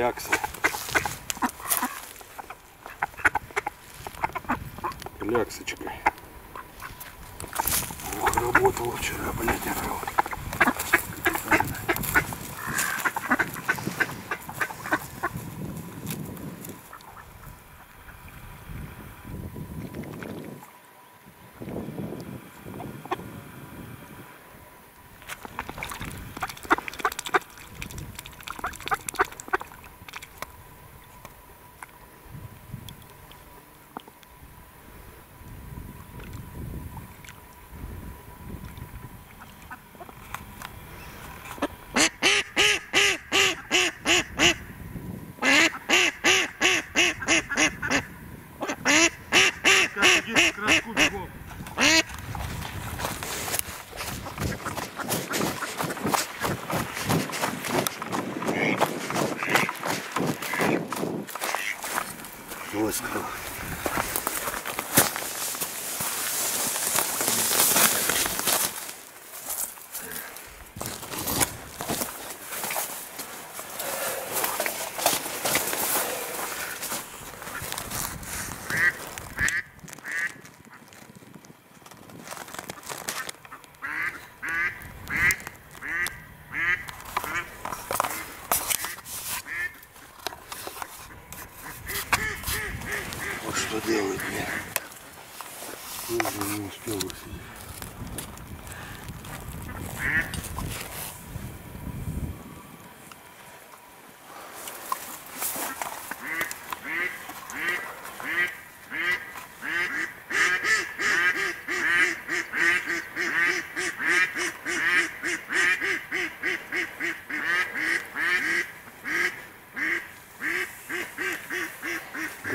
клякса. Кляксочка. Ох, работала вчера, блядь, я работал.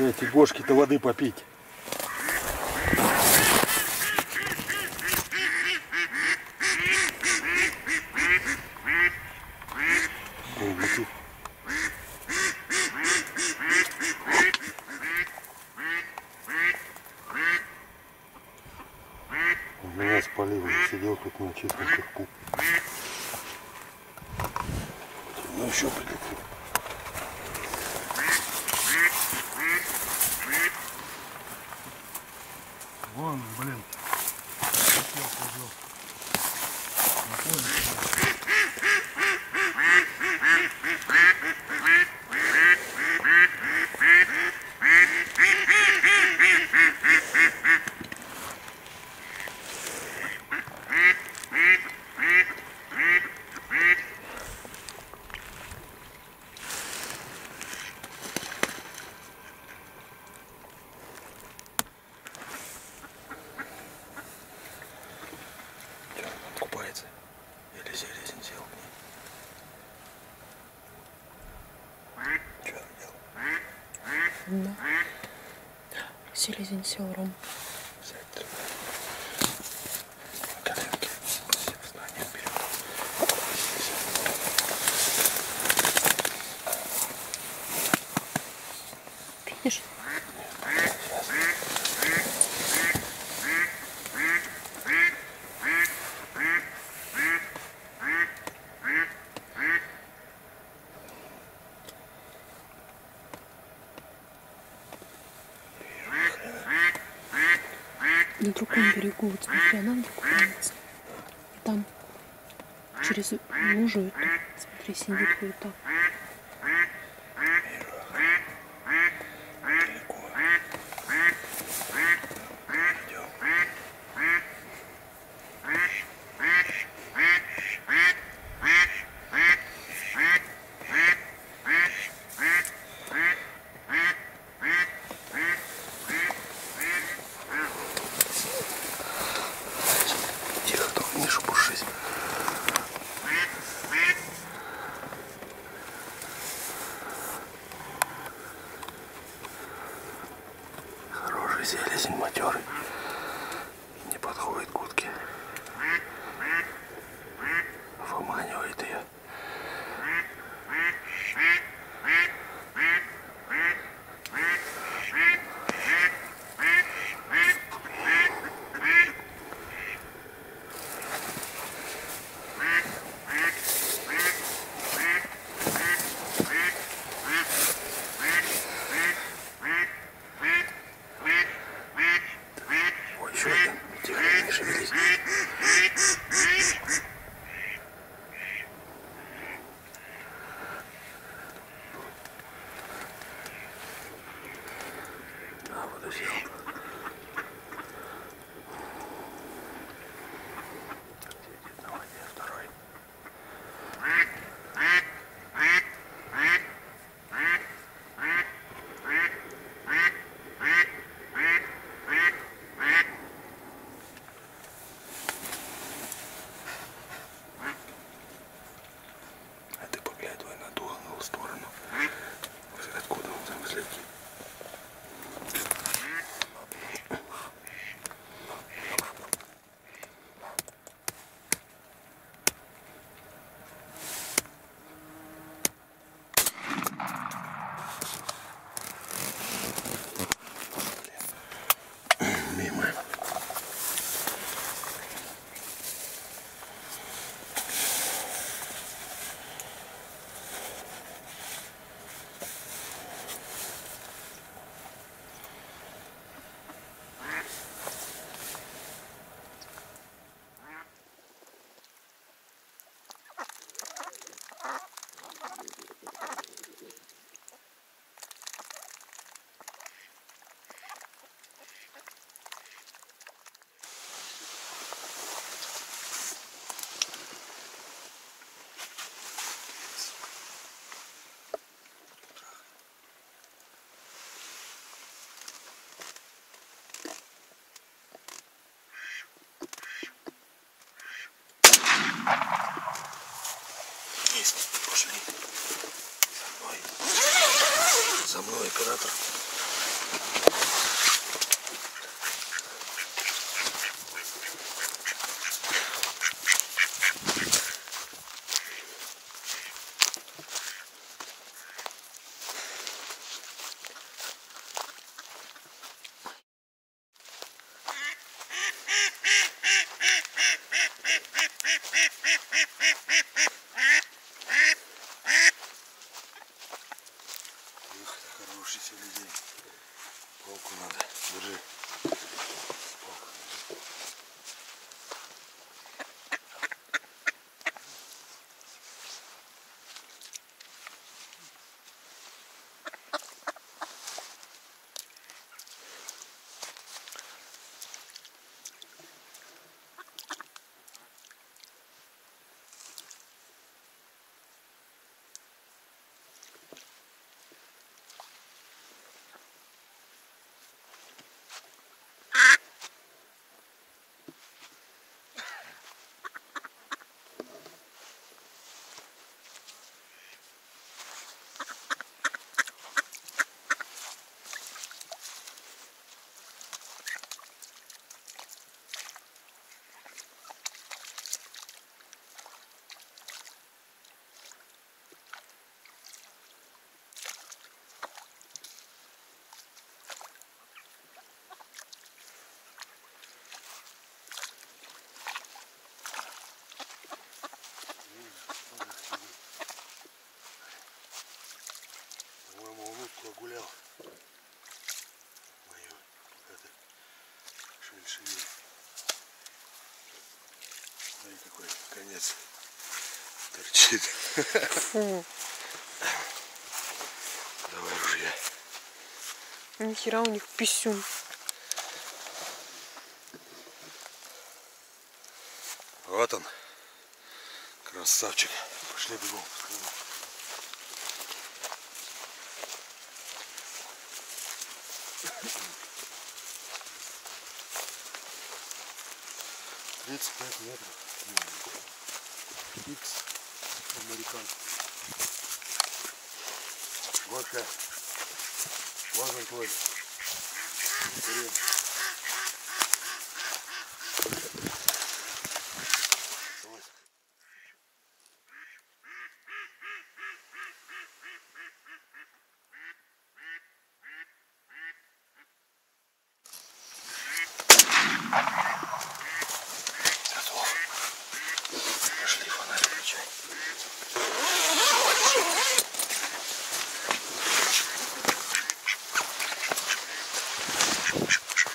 Эти гошки-то воды попить. Меня спалило, сидел тут на чистом кирку. Ну еще прилетел. Вон, блин, селезень сел ром. Видишь? На другом берегу, вот смотри, она вдруг уходится. И там через лужу эту, смотри, сидит хуета. шевелись. А, вот и все. Сидит на воде второй. Пошли. За мной, оператор. Гулял. Мою. Это шельшевик. Смотри, какой конец торчит. Давай ружья. Нихера у них писюн. Вот он. Красавчик. Пошли бегом. It's 5 метров. Икс американцев. Швака. Важный твой. Shh, shh, shh.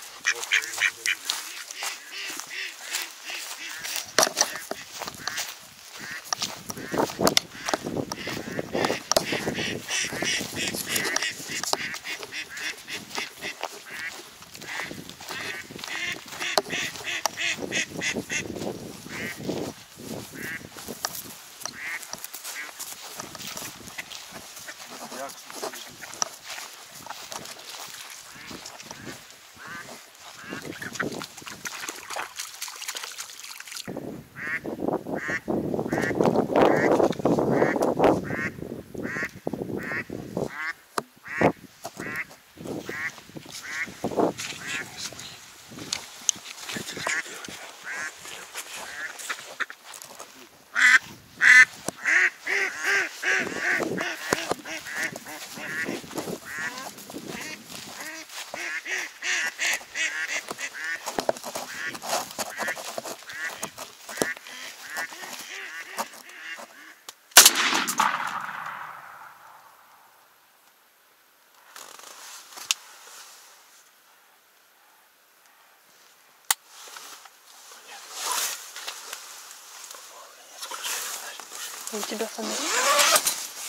У тебя фонарь.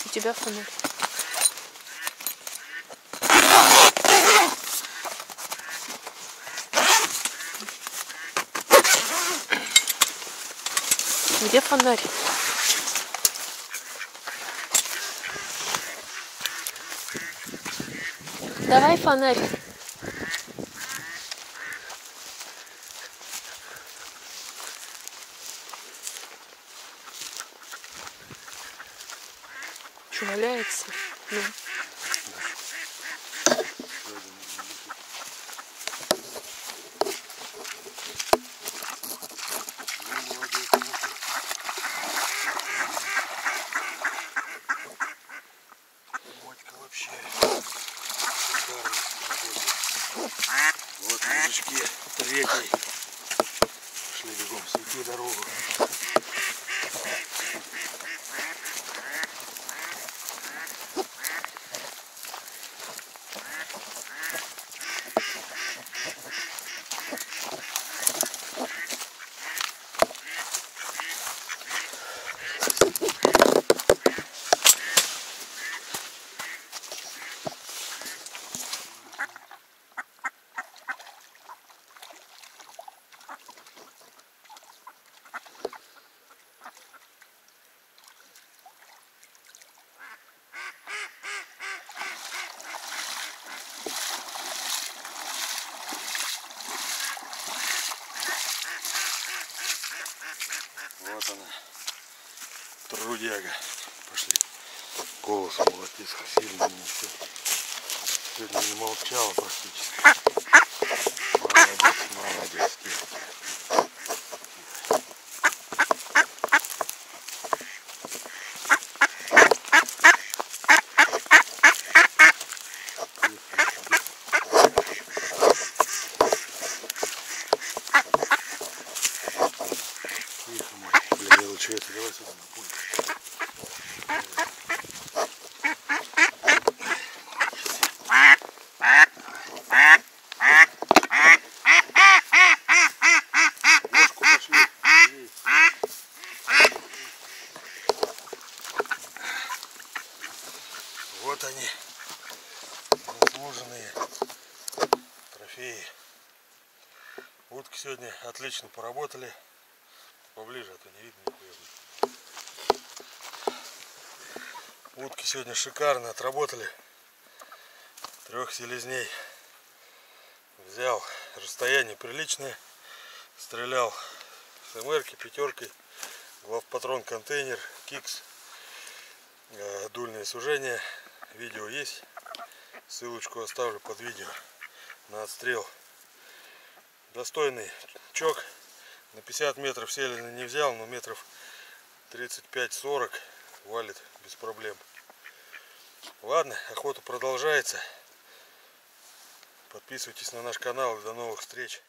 У тебя фонарь. Где фонарь? Давай фонарь. Что, валяется? Ну. Вот мужички, третий. Пошли бегом, свети дорогу. Трудяга. Пошли. Колосом молотец сильно не все. Сегодня не молчала практически. Молодец, молодец. Вот они, заслуженные трофеи. Утки сегодня отлично поработали. Поближе, а то не видно нихуя. Утки сегодня шикарно отработали. Трех селезней взял. Расстояние приличное. Стрелял с МР-ки, пятеркой. Главпатрон контейнер, кикс, дульное сужение. Видео есть, ссылочку оставлю под видео на отстрел. Достойный чок. На 50 метров селезня не взял, но метров 35-40 валит без проблем. Ладно, охота продолжается. Подписывайтесь на наш канал. До новых встреч.